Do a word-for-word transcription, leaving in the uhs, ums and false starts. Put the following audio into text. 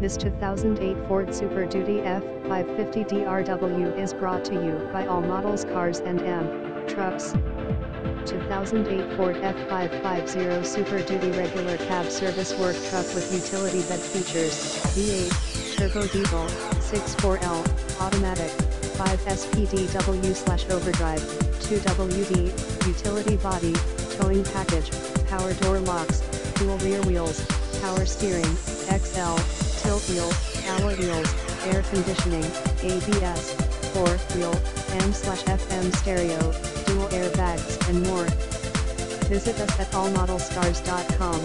This two thousand eight Ford Super Duty F five fifty D R W is brought to you by All Models Cars and Trucks. two thousand eight Ford F five fifty Super Duty regular cab service work truck with utility that features V eight, turbo diesel, six point four liter, automatic, five speed D W slash overdrive, two W D, utility body, towing package, power door locks, dual rear wheels, power steering, X L, tilt wheel, alloy wheels, air conditioning, A B S, four-wheel, A M slash F M stereo, dual airbags, and more. Visit us at all models cars dot com.